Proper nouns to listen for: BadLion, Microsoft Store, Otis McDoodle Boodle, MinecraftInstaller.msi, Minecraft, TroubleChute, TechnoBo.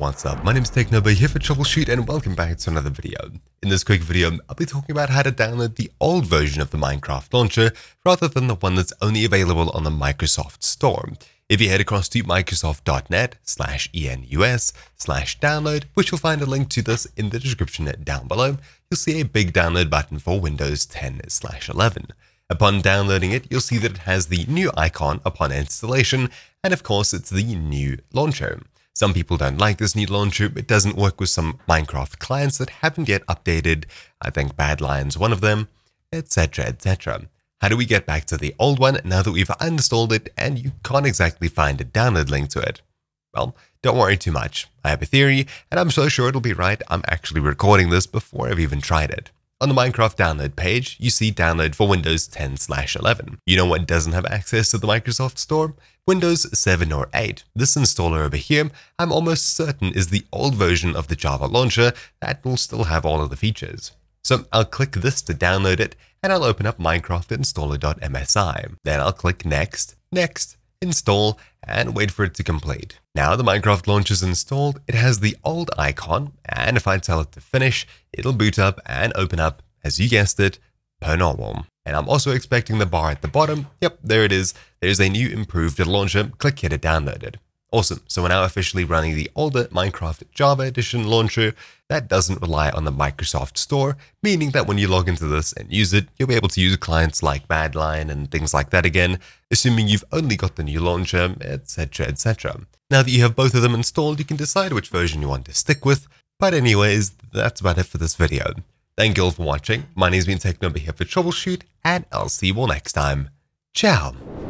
What's up? My name is TechnoBo here for TroubleChute and welcome back to another video. In this quick video, I'll be talking about how to download the old version of the Minecraft launcher rather than the one that's only available on the Microsoft Store. If you head across to Microsoft.net/enus/download, which you'll find a link to this in the description down below, you'll see a big download button for Windows 10/11. Upon downloading it, you'll see that it has the new icon upon installation, and of course, it's the new launcher. Some people don't like this new launcher. It doesn't work with some Minecraft clients that haven't yet updated. I think BadLion's one of them, etc, etc. How do we get back to the old one now that we've uninstalled it and you can't exactly find a download link to it? Well, don't worry too much. I have a theory, and I'm so sure it'll be right. I'm actually recording this before I've even tried it. On the Minecraft download page, you see download for Windows 10/11. You know what doesn't have access to the Microsoft Store? Windows 7 or 8. This installer over here, I'm almost certain, is the old version of the Java launcher that will still have all of the features. So I'll click this to download it, and I'll open up MinecraftInstaller.msi. Then I'll click Next, Next, Install, and wait for it to complete. Now the Minecraft launcher is installed. It has the old icon, and if I tell it to finish, it'll boot up and open up, as you guessed it, per normal. And I'm also expecting the bar at the bottom. Yep, there it is. There's a new improved launcher. Click here to download it. Awesome. So we're now officially running the older Minecraft Java Edition launcher that doesn't rely on the Microsoft Store, meaning that when you log into this and use it, you'll be able to use clients like BadLion and things like that again, assuming you've only got the new launcher, etc, etc. Now that you have both of them installed, you can decide which version you want to stick with. But anyways, that's about it for this video. Thank you all for watching. My name's been TechnoBo here for TroubleChute, and I'll see you all next time. Ciao.